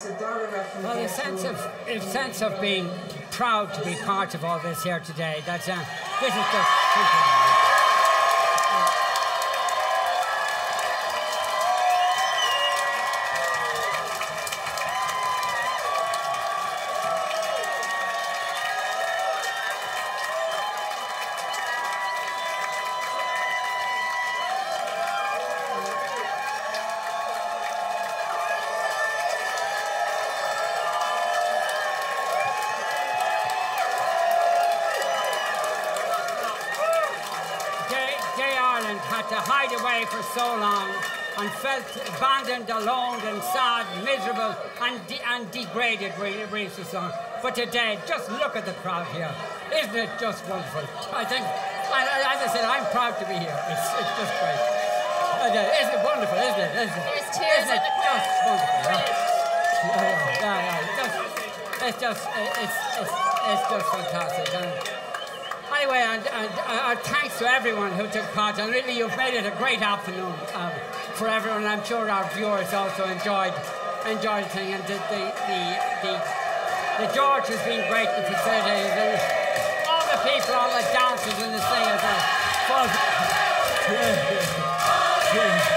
Well, the sense of being proud to be part of all this here today. This is just had to hide away for so long and felt abandoned, alone and sad, miserable and degraded really so long. But today, just look at the crowd here. Isn't it just wonderful? I think, as I said, I'm proud to be here. It's just great. Isn't it wonderful, isn't it? There's tears in the crowd. Just wonderful, yeah. It's just fantastic. Anyway, and thanks to everyone who took part, and really you've made it a great afternoon for everyone. I'm sure our viewers also enjoyed the thing, and the George has been great to facilitate, and all the people, all the dancers and the singers.